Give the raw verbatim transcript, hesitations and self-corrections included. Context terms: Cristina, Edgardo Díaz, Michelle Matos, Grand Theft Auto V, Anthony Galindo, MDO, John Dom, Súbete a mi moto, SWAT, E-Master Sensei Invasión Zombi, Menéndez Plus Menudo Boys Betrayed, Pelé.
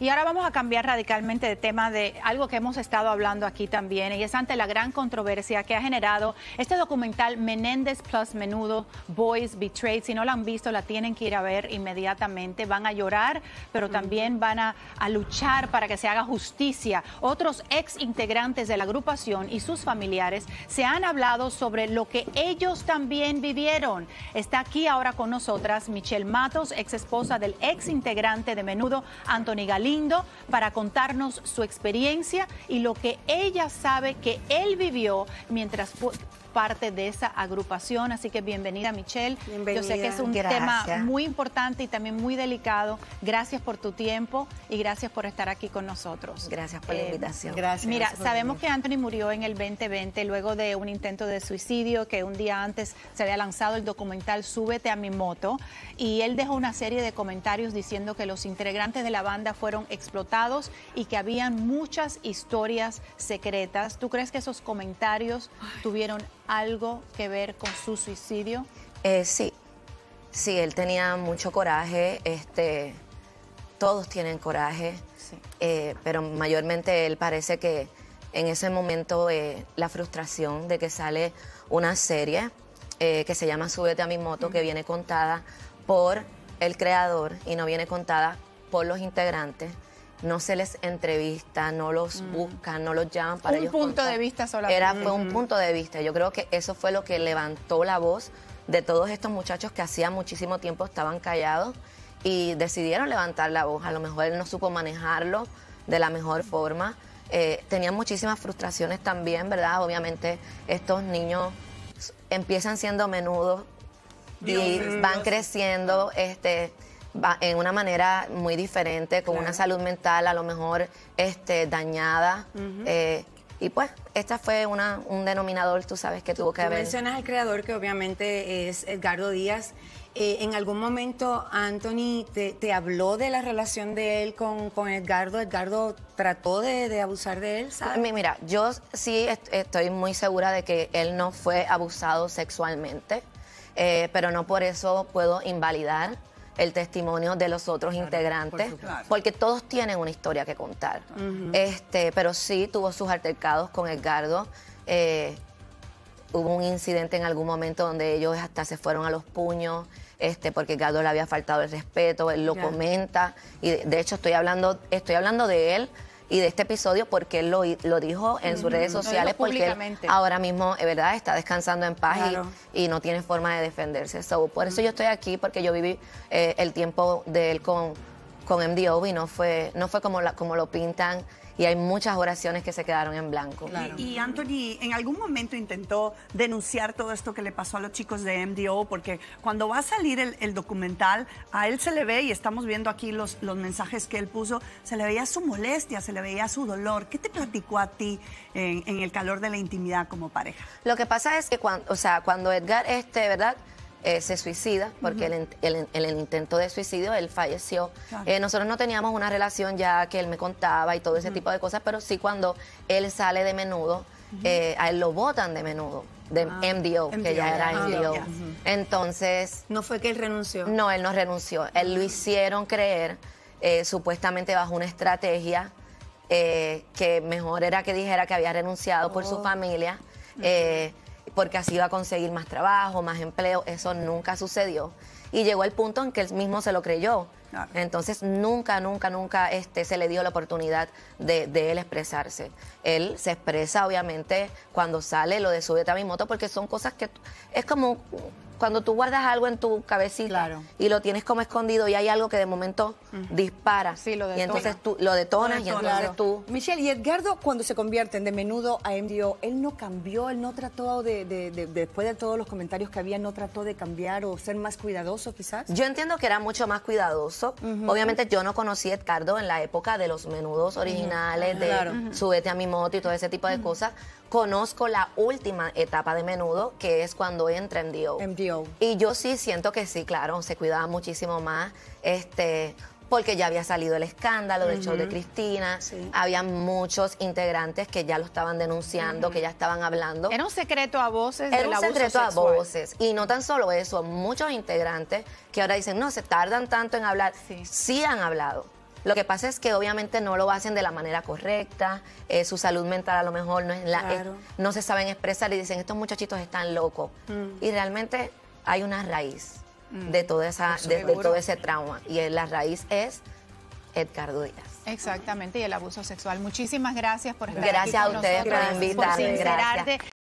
Y ahora vamos a cambiar radicalmente de tema, de algo que hemos estado hablando aquí también, y es ante la gran controversia que ha generado este documental Menéndez Plus Menudo Boys Betrayed. Si no la han visto, la tienen que ir a ver inmediatamente. Van a llorar, pero también van a, a luchar para que se haga justicia. Otros ex integrantes de la agrupación y sus familiares se han hablado sobre lo que ellos también vivieron. Está aquí ahora con nosotras Michelle Matos, ex esposa del ex integrante de Menudo, Anthony Galindo, Lindo, para contarnos su experiencia y lo que ella sabe que él vivió mientras fue parte de esa agrupación. Así que bienvenida, Michelle. Bienvenida. Yo sé que es un gracias. tema muy importante y también muy delicado. Gracias por tu tiempo y gracias por estar aquí con nosotros. Gracias por eh, la invitación. Gracias. Mira, gracias sabemos venir. que Anthony murió en el veinte veinte luego de un intento de suicidio, que un día antes se había lanzado el documental Súbete a mi moto, y él dejó una serie de comentarios diciendo que los integrantes de la banda fueron explotados y que habían muchas historias secretas. ¿Tú crees que esos comentarios Ay. tuvieron algo que ver con su suicidio? Eh, sí, sí, él tenía mucho coraje, este, todos tienen coraje, sí. eh, pero mayormente él parece que en ese momento eh, la frustración de que sale una serie eh, que se llama Súbete a mi moto, uh-huh. que viene contada por el creador y no viene contada por los integrantes. No se les entrevista, no los mm. buscan, no los llaman para ellos. Un punto contar. de vista solamente. Era, fue mm. un punto de vista. Yo creo que eso fue lo que levantó la voz de todos estos muchachos que hacía muchísimo tiempo estaban callados y decidieron levantar la voz. A lo mejor él no supo manejarlo de la mejor forma. Eh, tenían muchísimas frustraciones también, ¿verdad? Obviamente estos niños empiezan siendo menudos Dios y Dios. van creciendo, este... Va en una manera muy diferente, con claro. una salud mental a lo mejor este, dañada. Uh-huh. eh, y pues, esta fue una, un denominador, tú sabes, que tuvo que haber. Mencionas al creador, que obviamente es Edgardo Díaz. Eh, ¿En algún momento Anthony te, te habló de la relación de él con, con Edgardo? ¿Edgardo trató de, de abusar de él? ¿Sabes? Mira, yo sí est- estoy muy segura de que él no fue abusado sexualmente, eh, pero no por eso puedo invalidar el testimonio de los otros claro, integrantes, por claro. porque todos tienen una historia que contar. Uh-huh. Este, pero sí tuvo sus altercados con Edgardo. Eh, hubo un incidente en algún momento donde ellos hasta se fueron a los puños, este, porque Edgardo le había faltado el respeto, él lo claro. comenta. Y de, de hecho estoy hablando, estoy hablando de él y de este episodio porque él lo, lo dijo en uh-huh. sus redes sociales, porque él ahora mismo, ¿verdad?, está descansando en paz claro. y, y no tiene forma de defenderse. So, por uh-huh. eso yo estoy aquí, porque yo viví eh, el tiempo de él con, con M D O y no fue, no fue como, la, como lo pintan, y hay muchas oraciones que se quedaron en blanco. Claro. Y, y Anthony, ¿en algún momento intentó denunciar todo esto que le pasó a los chicos de M D O? Porque cuando va a salir el, el documental, a él se le ve, y estamos viendo aquí los, los mensajes que él puso, se le veía su molestia, se le veía su dolor. ¿Qué te platicó a ti en, en el calor de la intimidad como pareja? Lo que pasa es que cuando, o sea, cuando Edgar, este, ¿verdad?, Eh, se suicida, porque uh-huh. el, el, el, el intento de suicidio, él falleció. Claro. Eh, nosotros no teníamos una relación ya que él me contaba y todo ese uh-huh. tipo de cosas, pero sí cuando él sale de Menudo, uh-huh. eh, a él lo botan de Menudo, de ah. M D O, M D O, que ya era ah, M D O. Yeah. Uh-huh. Entonces... ¿No fue que él renunció? No, él no renunció. Él lo hicieron creer, eh, supuestamente bajo una estrategia, eh, que mejor era que dijera que había renunciado oh. por su familia, uh-huh. eh, porque así iba a conseguir más trabajo, más empleo. Eso nunca sucedió. Y llegó el punto en que él mismo se lo creyó. Claro. Entonces nunca, nunca, nunca este, se le dio la oportunidad de, de él expresarse. Él se expresa, obviamente, cuando sale lo de Súbete a mi moto, porque son cosas que... Es como cuando tú guardas algo en tu cabecita claro. y lo tienes como escondido, y hay algo que de momento uh-huh. dispara. Sí, lo detona. Y entonces tú lo detonas, lo detona, y entonces claro. tú... Michelle, y Edgardo, cuando se convierten de Menudo a M D O, ¿él no cambió? ¿Él no trató de, de, de... después de todos los comentarios que había, no trató de cambiar o ser más cuidadoso, quizás? Yo entiendo que era mucho más cuidadoso. Uh-huh. Obviamente yo no conocí a Edgardo en la época de los Menudos originales, uh-huh. de claro. uh-huh. Súbete a mi moto y todo ese tipo de uh-huh. cosas. Conozco la última etapa de Menudo, que es cuando entra M D O. M D O. Y yo sí siento que sí, claro, se cuidaba muchísimo más, este, porque ya había salido el escándalo del uh-huh. show de Cristina, sí. había muchos integrantes que ya lo estaban denunciando, uh-huh. que ya estaban hablando. Era un secreto a voces del abuso sexual. Era un secreto a voces, y no tan solo eso, muchos integrantes que ahora dicen, no, se tardan tanto en hablar, sí, sí han hablado. Lo que pasa es que obviamente no lo hacen de la manera correcta, eh, su salud mental a lo mejor no es la, claro. eh, no se saben expresar y dicen, estos muchachitos están locos. Mm. Y realmente hay una raíz mm. de, toda esa, de, de todo ese trauma, y la raíz es Edgardo Díaz. Exactamente, y el abuso sexual. Muchísimas gracias por estar gracias aquí con nosotros. Gracias a ustedes por invitarme. Gracias.